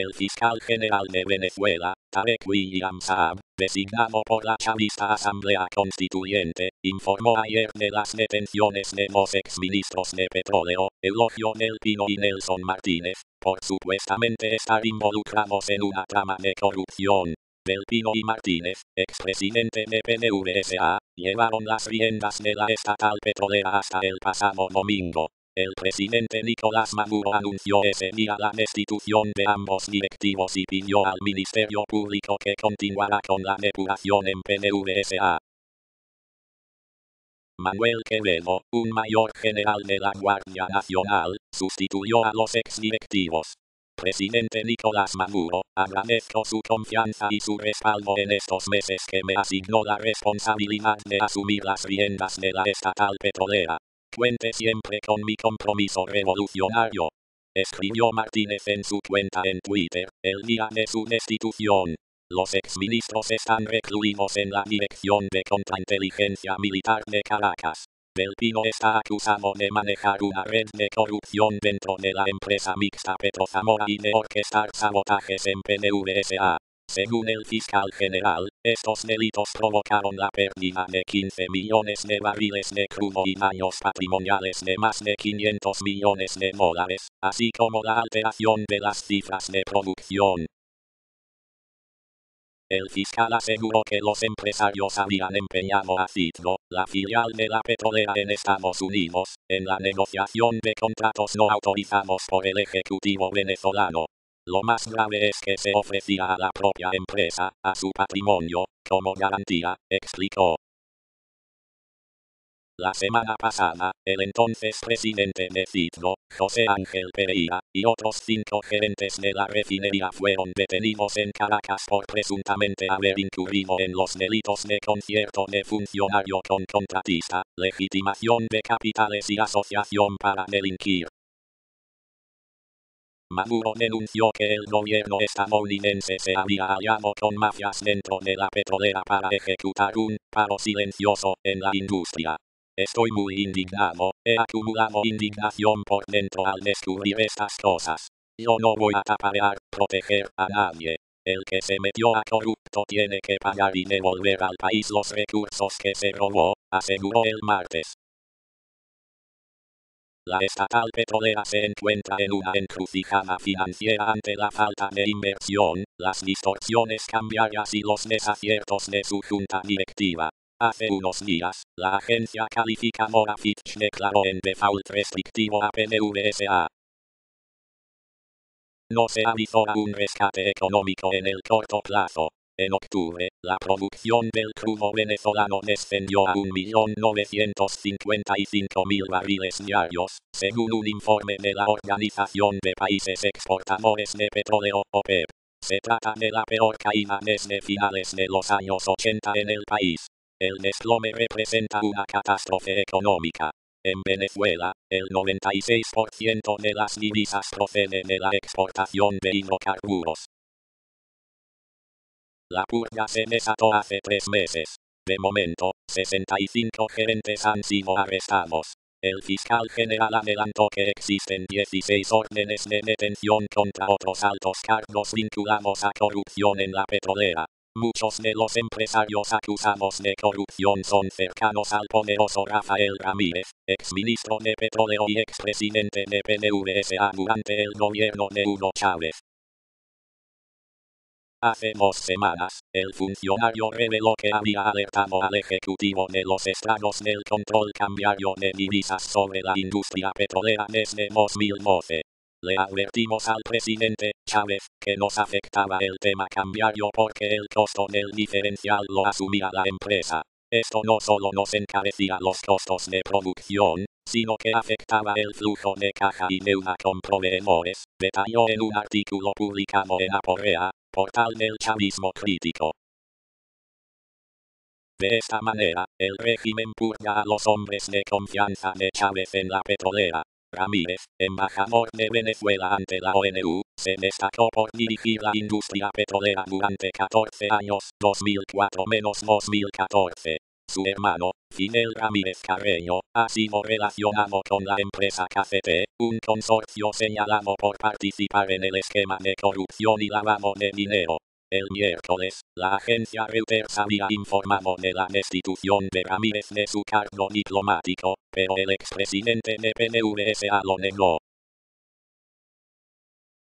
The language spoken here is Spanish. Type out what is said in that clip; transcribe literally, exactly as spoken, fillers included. El fiscal general de Venezuela, Tarek William Saab, designado por la chavista Asamblea Constituyente, informó ayer de las detenciones de dos exministros de petróleo, Eulogio del Pino y Nelson Martínez, por supuestamente estar involucrados en una trama de corrupción. Del Pino y Martínez, expresidente de P N V S A, llevaron las riendas de la estatal petrolera hasta el pasado domingo. El presidente Nicolás Maduro anunció ese día la destitución de ambos directivos y pidió al Ministerio Público que continuara con la depuración en P N V S A. Manuel Quevedo, un mayor general de la Guardia Nacional, sustituyó a los exdirectivos. Presidente Nicolás Maduro, agradezco su confianza y su respaldo en estos meses que me asignó la responsabilidad de asumir las riendas de la estatal petrolera. Cuente siempre con mi compromiso revolucionario. Escribió Martínez en su cuenta en Twitter, el día de su destitución. Los exministros están recluidos en la Dirección de Contrainteligencia Militar de Caracas. Del Pino está acusado de manejar una red de corrupción dentro de la empresa mixta Petro Zamora y de orquestar sabotajes en P N V S A. Según el fiscal general, estos delitos provocaron la pérdida de quince millones de barriles de crudo y daños patrimoniales de más de quinientos millones de dólares, así como la alteración de las cifras de producción. El fiscal aseguró que los empresarios habían empeñado a Citgo, la filial de la petrolera en Estados Unidos, en la negociación de contratos no autorizados por el Ejecutivo venezolano. Lo más grave es que se ofrecía a la propia empresa, a su patrimonio, como garantía, explicó. La semana pasada, el entonces presidente de Citgo, José Ángel Pereira, y otros cinco gerentes de la refinería fueron detenidos en Caracas por presuntamente haber incurrido en los delitos de concierto de funcionario con contratista, legitimación de capitales y asociación para delinquir. Maduro denunció que el gobierno estadounidense se había aliado con mafias dentro de la petrolera para ejecutar un paro silencioso en la industria. Estoy muy indignado, he acumulado indignación por dentro al descubrir estas cosas. Yo no voy a taparear, proteger a nadie. El que se metió a corrupto tiene que pagar y devolver al país los recursos que se robó, aseguró el martes. La estatal petrolera se encuentra en una encrucijada financiera ante la falta de inversión, las distorsiones cambiarias y los desaciertos de su junta directiva. Hace unos días, la agencia calificadora Fitch declaró en default restrictivo a P N V S A. No se avisó a un rescate económico en el corto plazo. En octubre, la producción del crudo venezolano descendió a un millón novecientos cincuenta y cinco mil barriles diarios, según un informe de la Organización de Países Exportadores de Petróleo, O P E P. Se trata de la peor caída desde finales de los años ochenta en el país. El desplome representa una catástrofe económica. En Venezuela, el noventa y seis por ciento de las divisas procede de la exportación de hidrocarburos. La purga se desató hace tres meses. De momento, sesenta y cinco gerentes han sido arrestados. El fiscal general adelantó que existen dieciséis órdenes de detención contra otros altos cargos vinculados a corrupción en la petrolera. Muchos de los empresarios acusados de corrupción son cercanos al poderoso Rafael Ramírez, exministro de Petróleo y expresidente de P N V S A durante el gobierno de Hugo Chávez. Hace dos semanas, el funcionario reveló que había alertado al Ejecutivo de los estragos del control cambiario de divisas sobre la industria petrolera desde dos mil doce. Le advertimos al presidente, Chávez, que nos afectaba el tema cambiario porque el costo del diferencial lo asumía la empresa. Esto no solo nos encarecía los costos de producción, sino que afectaba el flujo de caja y deuda con proveedores, detalló en un artículo publicado en Aporrea, portal del chavismo crítico. De esta manera, el régimen purga a los hombres de confianza de Chávez en la petrolera. Ramírez, embajador de Venezuela ante la O N U, se destacó por dirigir la industria petrolera durante catorce años, dos mil cuatro a dos mil catorce. Su hermano, Finel Ramírez Carreño, ha sido relacionado con la empresa K C P, un consorcio señalado por participar en el esquema de corrupción y lavado de dinero. El miércoles, la agencia Reuters había informado de la destitución de Ramírez de su cargo diplomático, pero el expresidente de P N V S A lo negó.